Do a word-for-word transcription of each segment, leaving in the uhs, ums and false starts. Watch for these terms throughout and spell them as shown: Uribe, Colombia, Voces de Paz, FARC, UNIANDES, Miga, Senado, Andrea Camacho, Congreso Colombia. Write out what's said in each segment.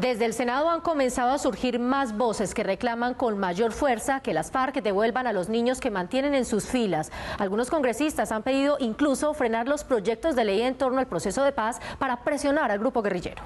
Desde el Senado han comenzado a surgir más voces que reclaman con mayor fuerza que las FARC devuelvan a los niños que mantienen en sus filas. Algunos congresistas han pedido incluso frenar los proyectos de ley en torno al proceso de paz para presionar al grupo guerrillero.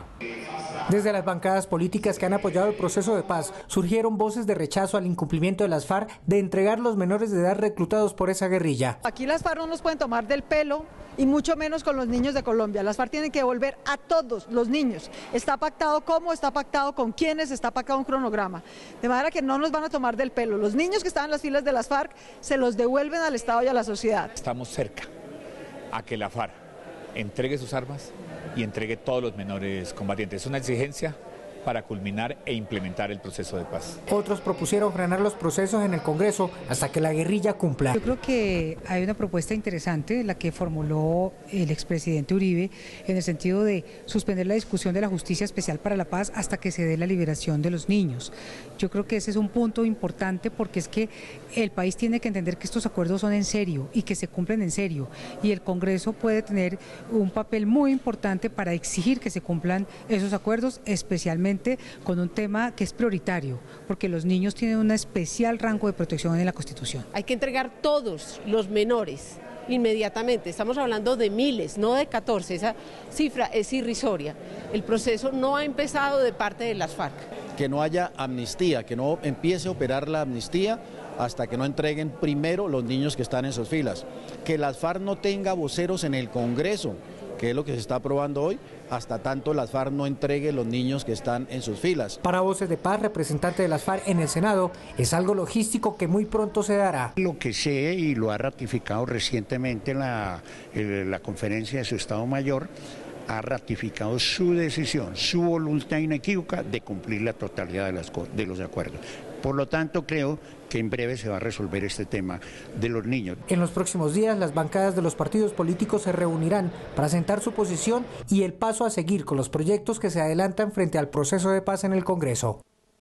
Desde las bancadas políticas que han apoyado el proceso de paz surgieron voces de rechazo al incumplimiento de las FARC de entregar los menores de edad reclutados por esa guerrilla. Aquí las FARC no nos pueden tomar del pelo y mucho menos con los niños de Colombia. Las FARC tienen que devolver a todos los niños. Está pactado cómo, está pactado con quiénes, está pactado un cronograma. De manera que no nos van a tomar del pelo. Los niños que estaban en las filas de las FARC se los devuelven al Estado y a la sociedad. Estamos cerca a que la FARC entregue sus armas y entregue todos los menores combatientes. Es una exigencia para culminar e implementar el proceso de paz. Otros propusieron frenar los procesos en el Congreso hasta que la guerrilla cumpla. Yo creo que hay una propuesta interesante, la que formuló el expresidente Uribe, en el sentido de suspender la discusión de la Justicia Especial para la Paz hasta que se dé la liberación de los niños. Yo creo que ese es un punto importante, porque es que el país tiene que entender que estos acuerdos son en serio y que se cumplen en serio, y el Congreso puede tener un papel muy importante para exigir que se cumplan esos acuerdos, especialmente con un tema que es prioritario, porque los niños tienen un especial rango de protección en la Constitución. Hay que entregar todos los menores inmediatamente. Estamos hablando de miles, no de catorce, esa cifra es irrisoria. El proceso no ha empezado de parte de las FARC. Que no haya amnistía, que no empiece a operar la amnistía hasta que no entreguen primero los niños que están en sus filas. Que las FARC no tenga voceros en el Congreso, que es lo que se está aprobando hoy, hasta tanto las FARC no entregue los niños que están en sus filas. Para Voces de Paz, representante de las FARC en el Senado, es algo logístico que muy pronto se dará. Lo que sé, y lo ha ratificado recientemente la, eh, la conferencia de su Estado Mayor, ha ratificado su decisión, su voluntad inequívoca de cumplir la totalidad de, las, de los acuerdos. Por lo tanto, creo que en breve se va a resolver este tema de los niños. En los próximos días, las bancadas de los partidos políticos se reunirán para sentar su posición y el paso a seguir con los proyectos que se adelantan frente al proceso de paz en el Congreso.